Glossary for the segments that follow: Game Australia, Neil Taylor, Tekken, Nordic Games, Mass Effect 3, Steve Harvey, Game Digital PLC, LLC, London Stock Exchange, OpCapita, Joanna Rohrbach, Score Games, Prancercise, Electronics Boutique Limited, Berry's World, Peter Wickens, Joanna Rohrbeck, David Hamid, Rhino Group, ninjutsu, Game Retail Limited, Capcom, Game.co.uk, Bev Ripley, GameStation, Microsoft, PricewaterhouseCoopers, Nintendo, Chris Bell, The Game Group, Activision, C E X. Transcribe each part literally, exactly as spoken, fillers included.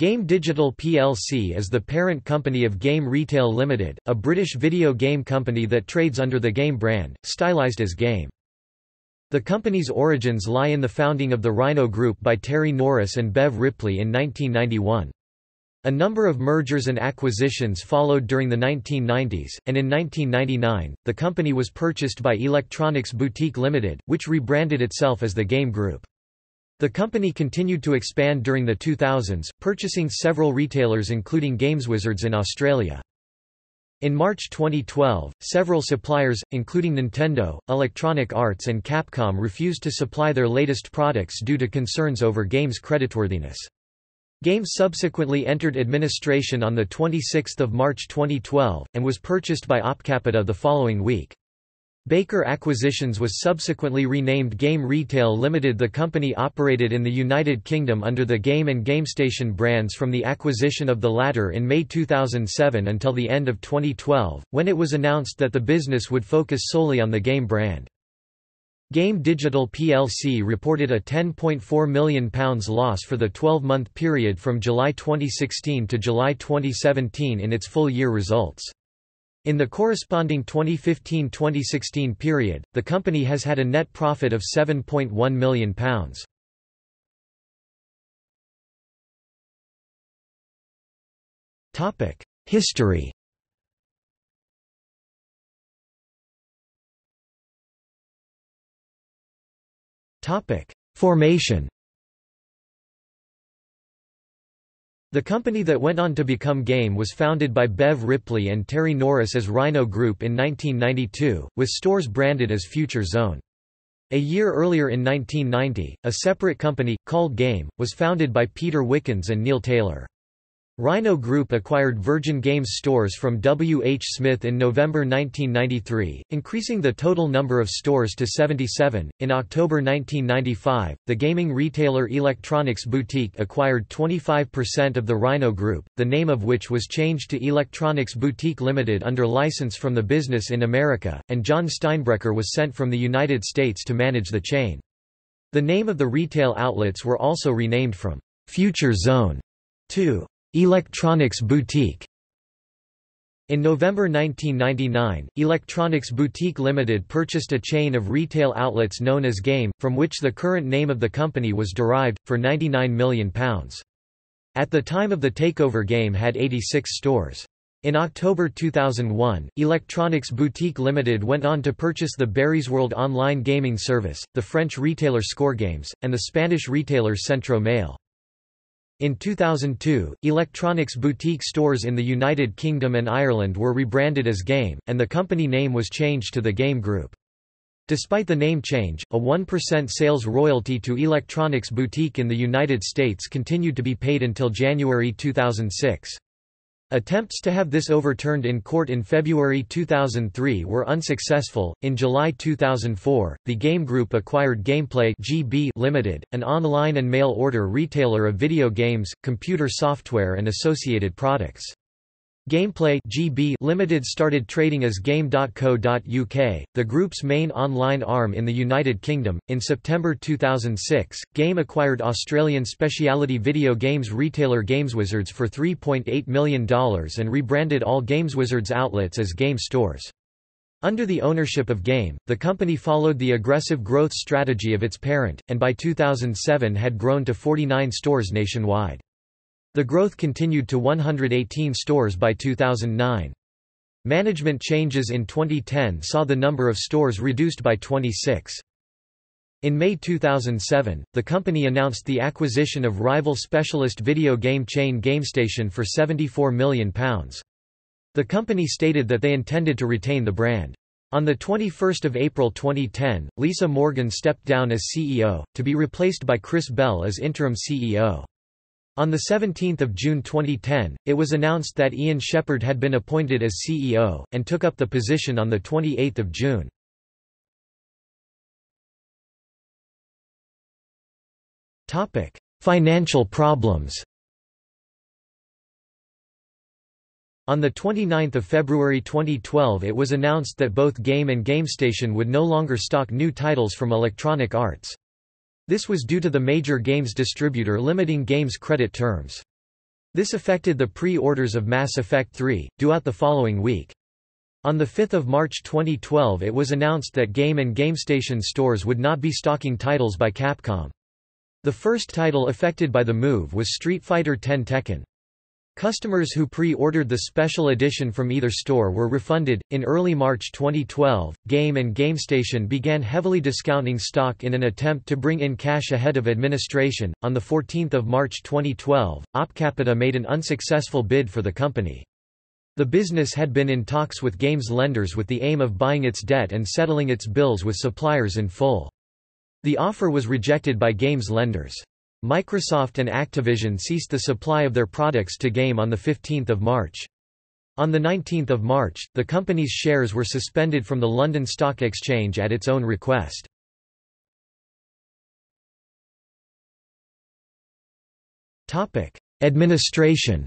Game Digital P L C is the parent company of Game Retail Limited, a British video game company that trades under the Game brand, stylized as Game. The company's origins lie in the founding of the Rhino Group by Terry Norris and Bev Ripley in nineteen ninety-one. A number of mergers and acquisitions followed during the nineteen nineties, and in nineteen ninety-nine, the company was purchased by Electronics Boutique Limited, which rebranded itself as the Game Group. The company continued to expand during the two thousands, purchasing several retailers including GamesWizards in Australia. In March twenty twelve, several suppliers, including Nintendo, Electronic Arts and Capcom, refused to supply their latest products due to concerns over games' creditworthiness. Game subsequently entered administration on the twenty-sixth of March twenty twelve, and was purchased by OpCapita the following week. Baker Acquisitions was subsequently renamed Game Retail Limited. The company operated in the United Kingdom under the Game and GameStation brands from the acquisition of the latter in May two thousand seven until the end of twenty twelve, when it was announced that the business would focus solely on the Game brand. Game Digital P L C reported a ten point four million pounds loss for the twelve month period from July twenty sixteen to July twenty seventeen in its full-year results. In the corresponding twenty fifteen to twenty sixteen period, the company has had a net profit of seven point one million pounds. History. Formation. The company that went on to become Game was founded by Bev Ripley and Terry Norris as Rhino Group in nineteen ninety-two, with stores branded as Future Zone. A year earlier in nineteen ninety, a separate company, called Game, was founded by Peter Wickens and Neil Taylor. Rhino Group acquired Virgin Games stores from W. H. Smith in November nineteen ninety-three, increasing the total number of stores to seventy-seven. In October nineteen ninety-five, the gaming retailer Electronics Boutique acquired twenty-five percent of the Rhino Group, the name of which was changed to Electronics Boutique Limited under license from the business in America, and John Steinbrecher was sent from the United States to manage the chain. The name of the retail outlets were also renamed from Future Zone to Electronics Boutique. In November nineteen ninety-nine, Electronics Boutique Limited purchased a chain of retail outlets known as Game, from which the current name of the company was derived, for ninety-nine million pounds. At the time of the takeover, Game had eighty-six stores. In October two thousand one, Electronics Boutique Limited went on to purchase the Berry's World online gaming service, the French retailer Score Games, and the Spanish retailer Centro Mail. In two thousand two, Electronics Boutique stores in the United Kingdom and Ireland were rebranded as Game, and the company name was changed to the Game Group. Despite the name change, a one percent sales royalty to Electronics Boutique in the United States continued to be paid until January two thousand six. Attempts to have this overturned in court in February two thousand three were unsuccessful. In July two thousand four, the Game Group acquired Gameplay G B Limited, an online and mail order retailer of video games, computer software and associated products. Gameplay G B Limited started trading as Game dot co dot U K, the group's main online arm in the United Kingdom. In September two thousand six, Game acquired Australian specialty video games retailer GamesWizards for three point eight million dollars and rebranded all GamesWizards outlets as Game stores. Under the ownership of Game, the company followed the aggressive growth strategy of its parent, and by two thousand seven had grown to forty-nine stores nationwide. The growth continued to one hundred eighteen stores by two thousand nine. Management changes in twenty ten saw the number of stores reduced by twenty-six. In May two thousand seven, the company announced the acquisition of rival specialist video game chain GameStation for seventy-four million pounds. The company stated that they intended to retain the brand. On the twenty-first of April twenty ten, Lisa Morgan stepped down as C E O, to be replaced by Chris Bell as interim C E O. On the seventeenth of June twenty ten, it was announced that Ian Shepherd had been appointed as C E O, and took up the position on the twenty-eighth of June. Financial problems. On the twenty-ninth of February twenty twelve, it was announced that both Game and GameStation would no longer stock new titles from Electronic Arts. This was due to the major games distributor limiting games' credit terms. This affected the pre-orders of Mass Effect three, due out the following week. On the fifth of March twenty twelve it was announced that Game and GameStation stores would not be stocking titles by Capcom. The first title affected by the move was Street Fighter ten Tekken. Customers who pre-ordered the special edition from either store were refunded. In early March twenty twelve, Game and GameStation began heavily discounting stock in an attempt to bring in cash ahead of administration. On the fourteenth of March twenty twelve, OpCapita made an unsuccessful bid for the company. The business had been in talks with Game's lenders with the aim of buying its debt and settling its bills with suppliers in full. The offer was rejected by Game's lenders. Microsoft and Activision ceased the supply of their products to Game on the fifteenth of March. On the nineteenth of March, the company's shares were suspended from the London Stock Exchange at its own request. Administration.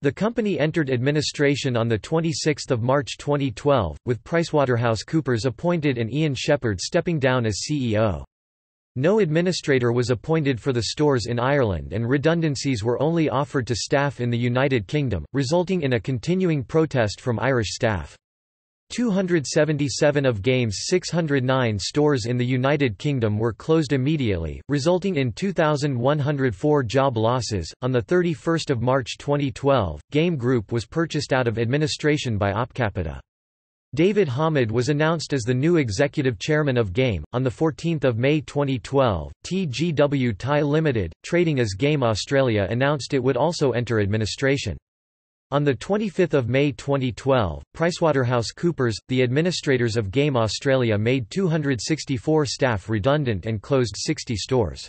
The company entered administration on the twenty-sixth of March twenty twelve, with PricewaterhouseCoopers appointed and Ian Shepherd stepping down as C E O. No administrator was appointed for the stores in Ireland and redundancies were only offered to staff in the United Kingdom, resulting in a continuing protest from Irish staff. two hundred seventy-seven of Game's six hundred nine stores in the United Kingdom were closed immediately, resulting in two thousand one hundred four job losses. On the thirty-first of March twenty twelve, Game Group was purchased out of administration by OpCapita. David Hamid was announced as the new executive chairman of Game. On the fourteenth of May twenty twelve, T G W Thai Limited, trading as Game Australia, announced it would also enter administration. On the twenty-fifth of May twenty twelve, PricewaterhouseCoopers, the administrators of Game Australia, made two hundred sixty-four staff redundant and closed sixty stores.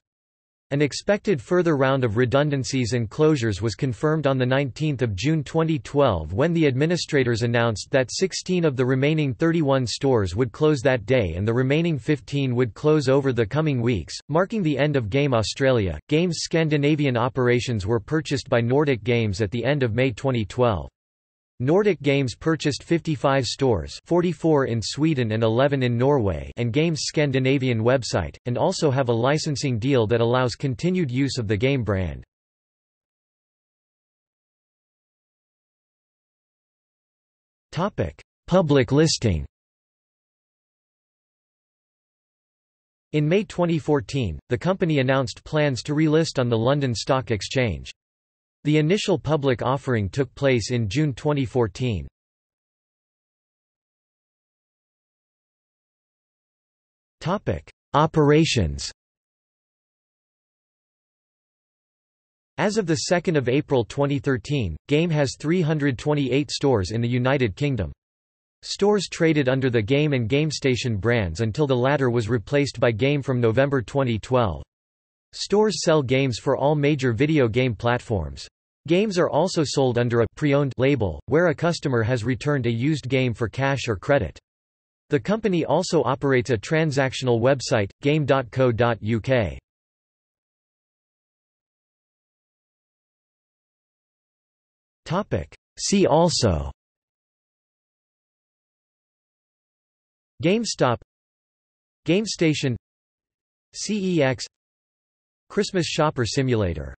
An expected further round of redundancies and closures was confirmed on the nineteenth of June twenty twelve when the administrators announced that sixteen of the remaining thirty-one stores would close that day and the remaining fifteen would close over the coming weeks, marking the end of Game Australia. Game's Scandinavian operations were purchased by Nordic Games at the end of May twenty twelve. Nordic Games purchased fifty-five stores, forty-four in Sweden and eleven in Norway, and Game's Scandinavian website, and also have a licensing deal that allows continued use of the Game brand. Topic: Public listing. In May twenty fourteen, the company announced plans to relist on the London Stock Exchange. The initial public offering took place in June twenty fourteen. Topic: Operations. As of the second of April twenty thirteen, Game has three hundred twenty-eight stores in the United Kingdom. Stores traded under the Game and GameStation brands until the latter was replaced by Game from November twenty twelve. Stores sell games for all major video game platforms. Games are also sold under a pre-owned label, where a customer has returned a used game for cash or credit. The company also operates a transactional website, Game dot co dot U K. Topic: See also. GameStop, GameStation, C E X, Christmas Shopper Simulator.